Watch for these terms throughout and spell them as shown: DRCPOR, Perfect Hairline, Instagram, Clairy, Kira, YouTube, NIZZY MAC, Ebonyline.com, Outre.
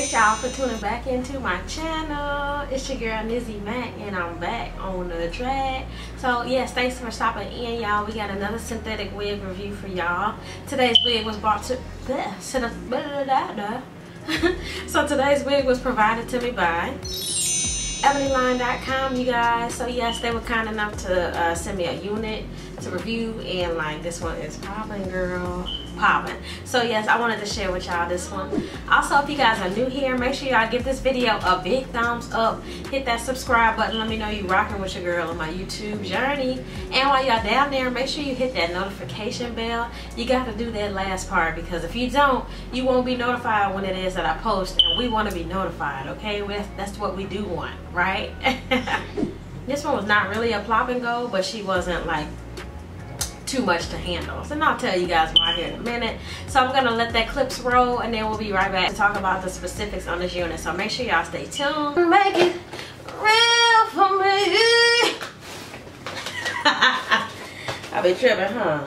Thanks y'all for tuning back into my channel. It's your girl Nizzy Mac and I'm back on the track. So yes, thanks for stopping in, y'all. We got another synthetic wig review for y'all. Today's wig was provided to me by Ebonyline.com, you guys. So yes, they were kind enough to send me a unit to review, and like this one is popping, girl, popping. So yes, I wanted to share with y'all this one. Also, if you guys are new here, make sure y'all give this video a big thumbs up, hit that subscribe button, let me know you rocking with your girl on my YouTube journey. And while y'all down there, make sure you hit that notification bell. You got to do that last part, because if you don't, you won't be notified when it is that I post, and we want to be notified, okay? That's what we do want, right? This one was not really a plop and go, but she wasn't like too much to handle, and I'll tell you guys why here in a minute. So I'm gonna let that clips roll and then we'll be right back to talk about the specifics on this unit, so make sure y'all stay tuned. Make it real for me. I be tripping, huh?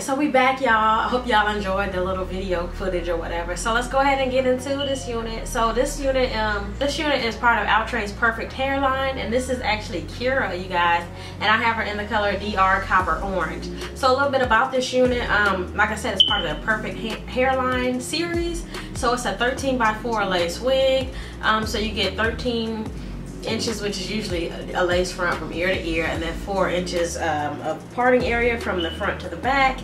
So we back, y'all. I hope y'all enjoyed the little video footage or whatever. So let's go ahead and get into this unit. So this unit is part of Outre's Perfect Hairline, and this is actually Kira, you guys, and I have her in the color DR Copper Orange. So a little bit about this unit, like I said, it's part of the Perfect Hairline series. So it's a 13x4 lace wig. So you get 13 inches, which is usually a lace front from ear to ear, and then 4 inches of parting area from the front to the back.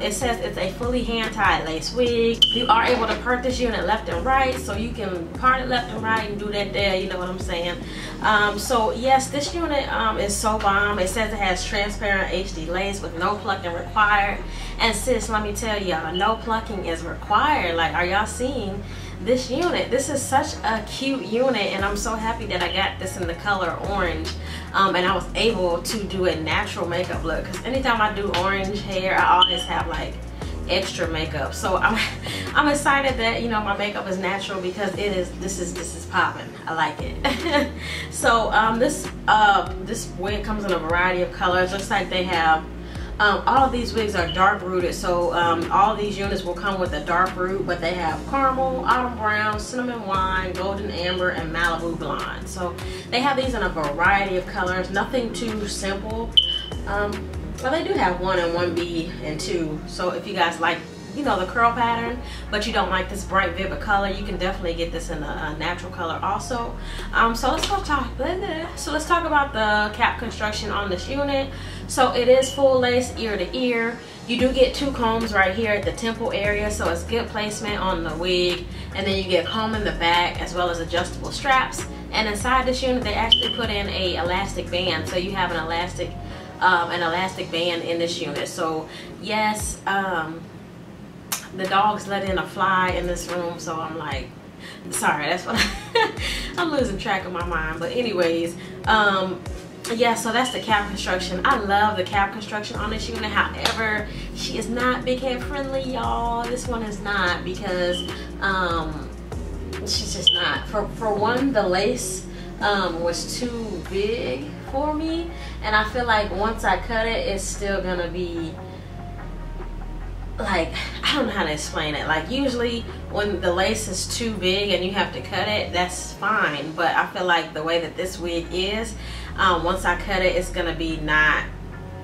It says it's a fully hand-tied lace wig. You are able to part this unit left and right, so you can part it left and right and do that there, you know what I'm saying. So yes, this unit is so bomb. It says it has transparent HD lace with no plucking required. And sis, let me tell y'all, no plucking is required. Like, are y'all seeing this unit? This is such a cute unit, and I'm so happy that I got this in the color orange, and I was able to do a natural makeup look, because anytime I do orange hair I always have like extra makeup. So I'm excited that, you know, my makeup is natural, because it is, this is popping. I like it. So this wig comes in a variety of colors. Looks like they have all of these wigs are dark rooted, so all these units will come with a dark root, but they have caramel, autumn brown, cinnamon wine, golden amber, and Malibu blonde. So they have these in a variety of colors, nothing too simple. Well, they do have 1 and 1B and 2, so if you guys like, you know, the curl pattern, but you don't like this bright vivid color, you can definitely get this in a natural color also. So let's talk about the cap construction on this unit. So it is full lace ear to ear. You do get 2 combs right here at the temple area, so it's good placement on the wig, and then you get a comb in the back as well as adjustable straps. And inside this unit they actually put in a elastic band, so you have an elastic band in this unit. So yes, the dogs let in a fly in this room, so I'm like, sorry, that's what I'm losing track of my mind. But anyways, yeah, so that's the cap construction. I love the cap construction on this unit. However, she is not big head friendly, y'all. This one is not, because she's just not. For one, the lace was too big for me, and I feel like once I cut it, it's still gonna be like, I don't know how to explain it. Like, usually when the lace is too big and you have to cut it, that's fine, but I feel like the way that this wig is, once I cut it, it's gonna be not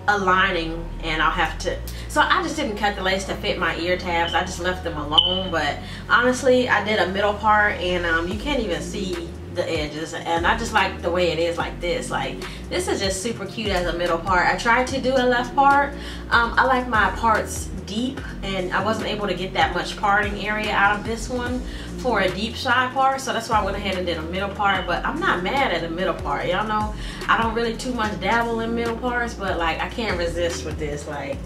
aligning, and I'll have to, so I just didn't cut the lace to fit my ear tabs. I just left them alone, but honestly I did a middle part, and you can't even see the edges, and I just like the way it is like this. Like, this is just super cute as a middle part. I tried to do a left part. I like my parts deep, and I wasn't able to get that much parting area out of this one for a deep side part, so that's why I went ahead and did a middle part. But I'm not mad at the middle part, y'all know I don't really too much dabble in middle parts, but like, I can't resist with this. Like,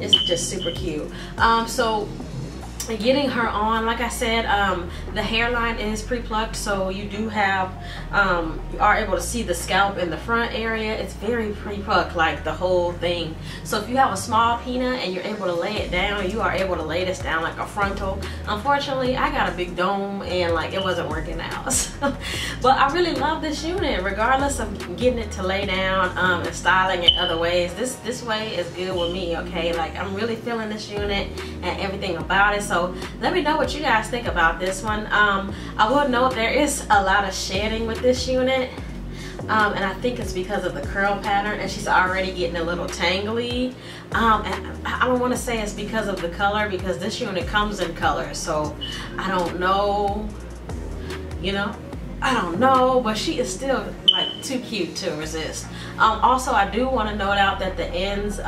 it's just super cute. So getting her on, like I said, the hairline is pre-plucked, so you do have, you are able to see the scalp in the front area. It's very pre-plucked, like the whole thing. So if you have a small peanut and you're able to lay it down, you are able to lay this down like a frontal. Unfortunately, I got a big dome and like it wasn't working out. So, but I really love this unit, regardless of getting it to lay down and styling it other ways. This way is good with me, okay? Like, I'm really feeling this unit and everything about it. So let me know what you guys think about this one. I will note there is a lot of shedding with this unit, and I think it's because of the curl pattern, and she's already getting a little tangly. And I don't want to say it's because of the color, because this unit comes in color, so I don't know, you know, I don't know, but she is still like too cute to resist. Also, I do want to note out that the ends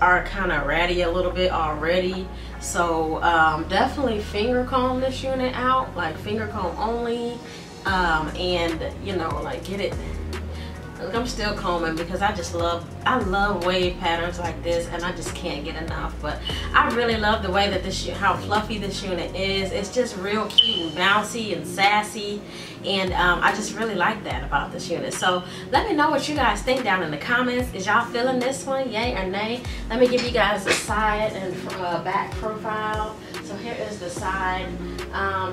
are kind of ratty a little bit already, so definitely finger comb this unit out, like finger comb only, and you know, like, get it. Look, I'm still combing because I love wave patterns like this, and I just can't get enough. But I really love the way that how fluffy this unit is. It's just real cute and bouncy and sassy, and I just really like that about this unit. So let me know what you guys think down in the comments. Is y'all feeling this one, yay or nay? Let me give you guys the side and back profile. So here is the side. I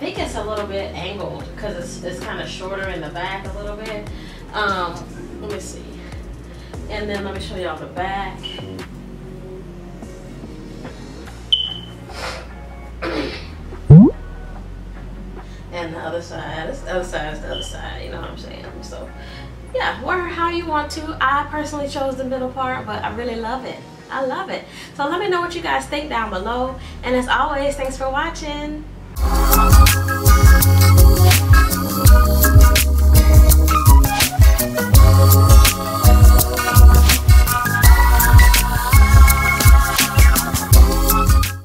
think it's a little bit angled because it's kind of shorter in the back a little bit. Let me see, and then let me show y'all the back. And the other side is the other side, you know what I'm saying? So yeah, wear her how you want to. I personally chose the middle part, but I really love it. I love it. So let me know what you guys think down below. And as always, thanks for watching.